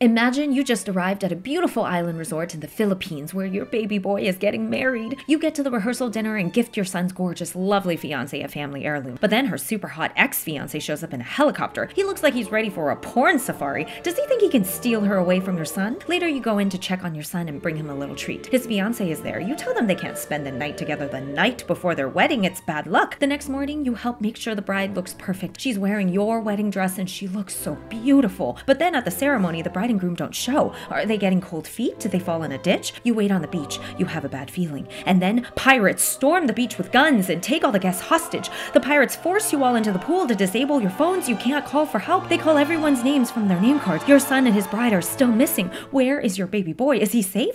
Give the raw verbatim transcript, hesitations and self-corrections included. Imagine you just arrived at a beautiful island resort in the Philippines where your baby boy is getting married. You get to the rehearsal dinner and gift your son's gorgeous, lovely fiancé a family heirloom. But then her super hot ex-fiancé shows up in a helicopter. He looks like he's ready for a porn safari. Does he think he can steal her away from your son? Later you go in to check on your son and bring him a little treat. His fiancé is there. You tell them they can't spend the night together the night before their wedding. It's bad luck. The next morning you help make sure the bride looks perfect. She's wearing your wedding dress and she looks so beautiful. But then at the ceremony the bride and groom don't show. Are they getting cold feet? Did they fall in a ditch? You wait on the beach. You have a bad feeling. And then pirates storm the beach with guns and take all the guests hostage. The pirates force you all into the pool to disable your phones. You can't call for help. They call everyone's names from their name cards. Your son and his bride are still missing. Where is your baby boy? Is he safe?